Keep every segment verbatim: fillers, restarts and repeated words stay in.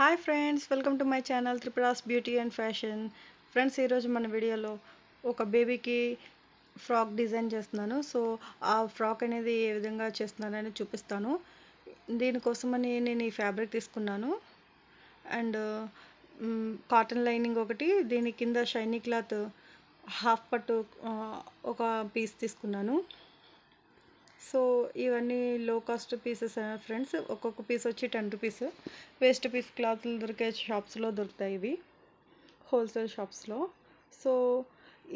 High friends welcome to my channel Tripura's beauty and fashion friends मन video और baby की frock design so आ frock अने विधा चुनाव चूपस्ता दीन कोसमनी नीन फैब्रिक अंड काटन लाइनिंग दीन किंद शाइनी क्लॉथ हाफ पट्टू पीस तीसुकुन्नानु सो इवన్నీ లో కాస్ట్ పీసెస్ ఫ్రెండ్స్ ఒక్కొక్క పీస్ వచ్చి टेन రూపాయస్ వేస్ట్ పీస్ క్లాత్ దొరికే షాప్స్ లో దొరుకుతాయి ఇవి హోల్సేల్ షాప్స్ లో సో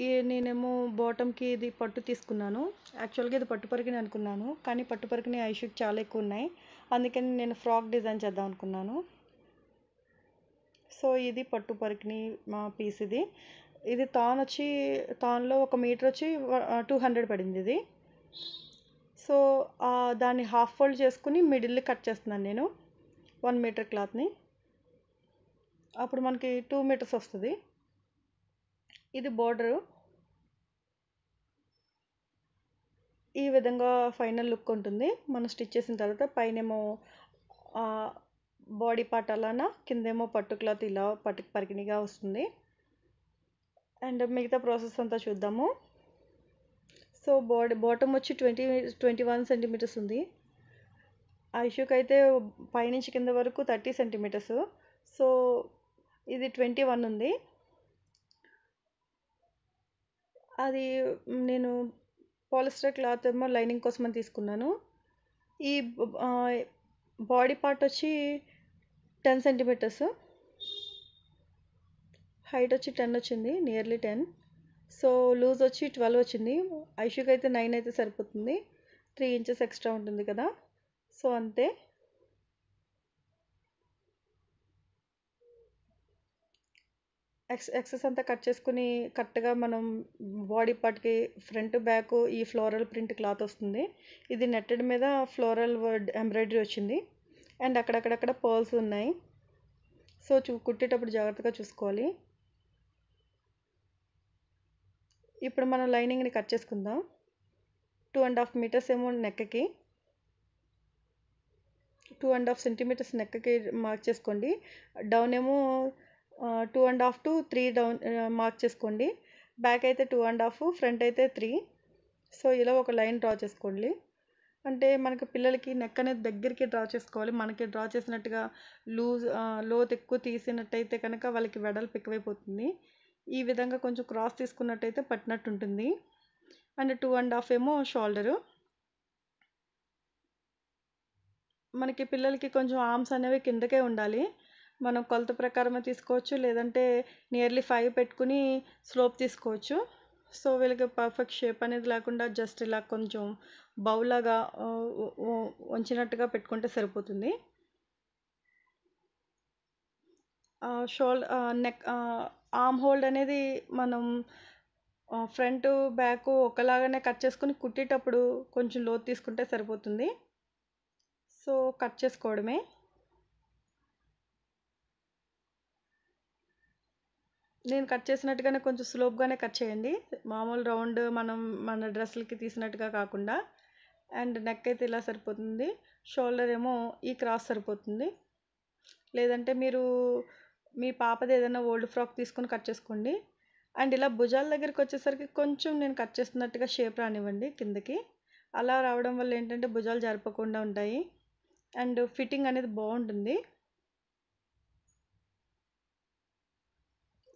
ఈ నేనేమో బాటమ్ కి ఇది పట్టు తీసుకున్నాను యాక్చువల్ గా ఇది పట్టు పరికిని అనుకున్నాను కానీ పట్టు పరికిని ఐ షూట్ చాలా ఎక్కువ ఉన్నాయి అందుకని నేను ఫ్రాక్ డిజైన్ చేద్దాం అనుకున్నాను సో ఇది పట్టు పరికిని మా పీస్ ఇది ఇది తాన్ వచ్చి తాన్ లో वन మీటర్ వచ్చి टू हंड्रेड పడింది ఇది सो दाने हाफ फोल्ड चेसुकुनी मिडिल कट नेनु वन मीटर क्लाथ नी अप्पुडु मनकी टू मीटर्स वस्तुंदी इदी बॉर्डर ई विधंगा फाइनल लुक उंटुंदी मन स्टिच चेसिन तर्वात पैनेमो बॉडी पार्ट अलाना किंदेमो पट्टु क्लाथ इला पट्टु परिकिनिगा वस्तुंदी अंड मिगता प्रासेस अंता चूद्दामु सो बॉडी बॉटम वी ट्वेंटी ट्वेंटी वन सेंटीमीटर्स आइशू के अयिते पैन किंद वरकू थर्टी सेंटीमीटर्स सो इदी ट्वेंटी वन उंदी अदी नेनु पॉलिस्टर क्लॉथ लाइनिंग कोसम तीसुकुन्नानु ई बॉडी पार्ट वी टेन सेंटीमीटर्स हाइट वी टेन वच्चिंदी नियरली टेन सो लूज वी ट्वेल्व वे ऐशू के नाइन अच्छे सरपोदी थ्री इंचेस एक्स्ट्रा उंटुंदी कदा सो अंते एक्सेस अंता कट चेसुकुनी करेक्टगा मनम बॉडी पार्ट की फ्रंट बैक ई फ्लोरल प्रिंट क्लॉथ वस्तुंदी इदी नेटेड मीद फ्लोरल वर्ड एम्ब्राइडरी वच्चिंदी अंड अक्कड पर्ल्स उन्नाई सो चू कुट्टेटप्पुडु जाग्रत्तगा चूसुकोवाली ఇప్పుడు మనం లైనింగ్ ని కట్ చేసుకుందాం टू पॉइंट फ़ाइव మీటర్స్ ఏమో నెక్ కి two point five centimeters neck కి మార్క్ చేసుకోండి డౌన్ ఏమో two point five to three down mark చేసుకోండి బ్యాక్ అయితే टू पॉइंट फ़ाइव ఫ్రంట్ అయితే थ्री సో ఇలా ఒక లైన్ డ్రా చేసుకోండి అంటే మనకి పిల్లలకి నెక్ అనేది దగ్గరికి డ్రా చేసుకోవాలి మనకి డ్రా చేసినట్టుగా లూజ్ లోత్ ఎక్కువ తీసినట్టైతే కనుక వాళ్ళకి వెడల్పు ఎక్కువైపోతుంది ఈ విధంగా కొంచెం క్రాస్ తీసుకున్నట్టైతే పట్టినట్టు ఉంటుంది అండ్ टू అండ్ హాఫ్ ఏమో షోల్డర్ మనకి పిల్లలకి కొంచెం ఆర్మ్స్ అనేవి కిందకే ఉండాలి మనం కొలత ప్రకారమే తీసుకోవచ్చు లేదంటే నియర్లీ फ़ाइव పెట్టుకొని స్లోప్ తీసుకోవచ్చు సో వీళ్ళకి పర్ఫెక్ట్ షేప్ అనేది లేకుండా జస్ట్ ఇలా కొంచెం బౌలాగా వంచినట్టుగా పెట్టుకుంటే సరిపోతుంది షోల్డర్ నెక్ आर्म होल्ड अनेदी मनम फ्रंट बैक ओकलागाने कट चेसुकोनी कुट्टेटप्पुडु कोंచెం లోతు తీసుకుంటే సరిపోతుంది सो कट చేసుకోవడమే నేను కట్ చేసినట్టుగానే కొంచెం స్లోప్ గానే కట్ చేయండి మామూలు రౌండ్ మనం మన డ్రెస్సులకి తీసినట్టుగా కాకుండా అండ్ నెక్ అయితే ఇలా సరిపోతుంది షోల్డర్ ఏమో ఈ క్రాస్ సరిపోతుంది లేదంటే మీరు మీ పాపది ఏదైనా ఓల్డ్ ఫ్రాక్ తీసుకొని కట్ చేసుకోండి అండ్ ఇలా భుజాల దగ్గరికి వచ్చేసరికి కొంచెం నేను కట్ చేస్తున్నట్టుగా షేప్ రానివ్వండి కిందకి అలా రావడం వల్ల ఏంటంటే భుజాలు జారిపోకుండా ఉంటాయి అండ్ ఫిట్టింగ్ అనేది బాగుంటుంది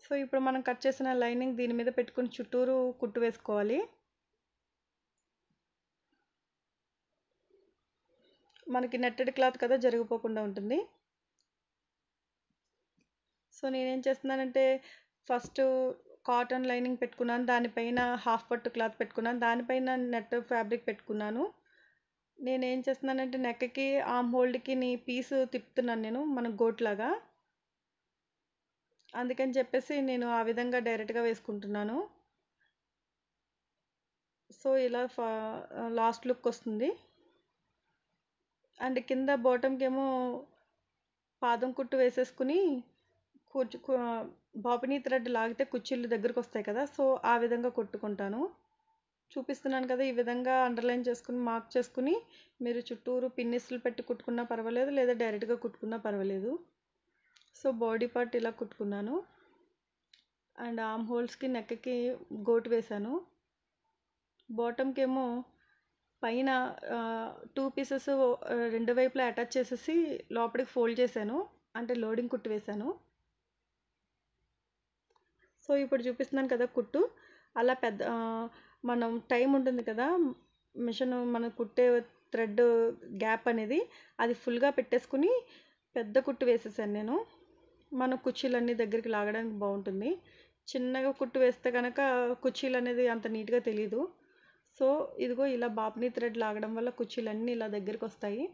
సో ఇప్పుడు మనం కట్ చేసిన లైనింగ్ దీని మీద పెట్టుకొని చుట్టూరు కుట్టు వేసుకోవాలి మనకి నెట్టెడ్ క్లాత్ కదా జరిగిపోకుండా ఉంటుంది सो नेनेंटे फस्ट काटन लाइनिंग पेट्टुकुन्ना दानि पैन हाफ पट्टु क्लाथ पेट्टुकुन्ना दानि पैन नेट फैब्रिक पेट्टुकुन्नानु नेनें चेस्तुन्नानंटे नेक की आर्म होल्ड की नी पीस तिप्पुतुन्नानु नेनु मन गोट लागा अंदुकनि चेप्पेसि नेनु आ विधंगा डायरेक्ट गा वेसुकुंटुन्नानु सो इला लास्ट लुक वस्तुंदी अंड किंद बॉटम केमो पादं कुट्टु वेसेसुकुनि बापिनी थ्रेड लागते कुच्चीलु दग्गरिकि वस्तायि कदा सो आ विधंगा कोट्टुकुंटानु चूपिस्तुन्नानु कदा ई विधंगा अंडरलाइन चेसुकुनि मार्क चेसुकुनि मीरु चुट्टूरु पिन्निस्लु पेट्टि कुट्टुकुन्ना पर्वालेदु लेदा डायरेक्ट गा कुट्टुकुन्ना पर्वालेदु సో బాడీ పార్ట్ ఇలా కుట్టుకున్నాను అండ్ ఆర్మ్ హోల్స్కి నెక్కి గోటు వేశాను. బాటమ్కి ఏమో పైన టూ పీసెస్ రెండు వైపులా అటాచ్ చేసేసి లోపలికి ఫోల్డ్ చేశాను, అంటే లోడింగ్ కుట్టు వేశాను. సో ఇప్పుడు చూపిస్తున్నాను కదా కుట్టు. అలా పెద్ద మనం టైం ఉంటుంది కదా, మిషన్ మనం కుట్టే థ్రెడ్ గ్యాప్ అనేది అది ఫుల్గా పెట్టేసుకుని పెద్ద కుట్టు వేసేసాను నేను. మన కుర్చీలన్నీ దగ్గరికి లాగడానికి బాగుంటుంది. చిన్నగా కుట్టు వేస్తే కనుక కుర్చీలు అనేది అంత నీట్గా తెలీదు. సో ఇదిగో ఇలా బాప్ని థ్రెడ్ లాగడం వల్ల కుర్చీలన్నీ ఇలా దగ్గరికి వస్తాయి.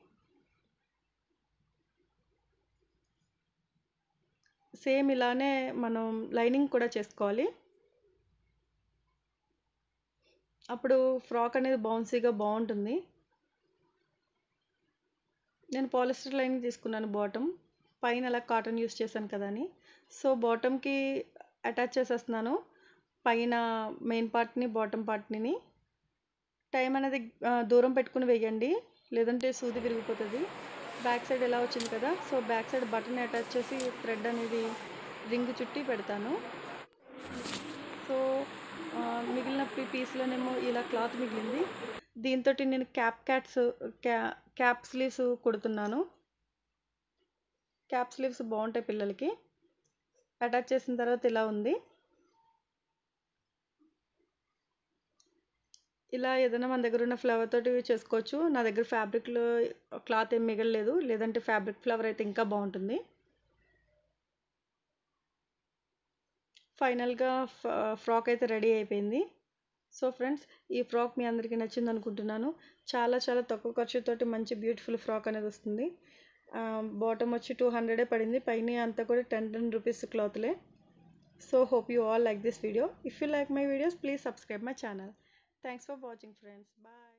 సేమ్ ఇలానే మనం లైనింగ్ కూడా చేసుకోవాలి, అప్పుడు ఫ్రాక్ అనేది బౌన్సీగా బాగుంటుంది. నేను పాలిస్టర్ లైనింగ్ తీసుకున్నాను, బాటమ్ పైన అలా కాటన్ యూస్ చేశాను కదా అని. సో బాటమ్కి అటాచ్ చేసేస్తున్నాను, పైన మెయిన్ పార్ట్ని బాటమ్ పార్ట్ని. టైం అనేది దూరం పెట్టుకుని వేయండి, లేదంటే సూది విరిగిపోతుంది. బ్యాక్ సైడ్ ఎలా వచ్చింది కదా, so back side button attach చేసి థ్రెడ్ అనేది రింగ్ చుట్టి పెడతాను. సో మిగిలిన పీస్లోనేమో ఇలా క్లాత్ మిగిలింది, దీంతో నేను క్యాప్ క్యాట్స్ క్యా క్యాప్ స్లీవ్స్ కుడుతున్నాను. క్యాప్ స్లీవ్స్ బాగుంటాయి పిల్లలకి. అటాచ్ చేసిన తర్వాత ఇలా ఉంది. ఇలా ఏదైనా మన దగ్గర ఉన్న ఫ్లవర్ తోటి చేసుకోవచ్చు. నా దగ్గర ఫ్యాబ్రిక్లో క్లాత్ ఏం మిగలలేదు, లేదంటే ఫ్యాబ్రిక్ ఫ్లవర్ అయితే ఇంకా బాగుంటుంది. ఫైనల్గా ఫ్రాక్ అయితే రెడీ అయిపోయింది. సో ఫ్రెండ్స్, ఈ ఫ్రాక్ మీ అందరికీ నచ్చింది అనుకుంటున్నాను. చాలా చాలా తక్కువ ఖర్చుతోటి మంచి బ్యూటిఫుల్ ఫ్రాక్ అనేది వస్తుంది. బాటమ్ వచ్చి టూ హండ్రెడే పడింది, పైన అంతా కూడా టెన్ టెన్ రూపీస్ క్లాత్లే. So hope you all like this video. If you like my videos, please subscribe my channel. Thanks for watching, friends. Bye.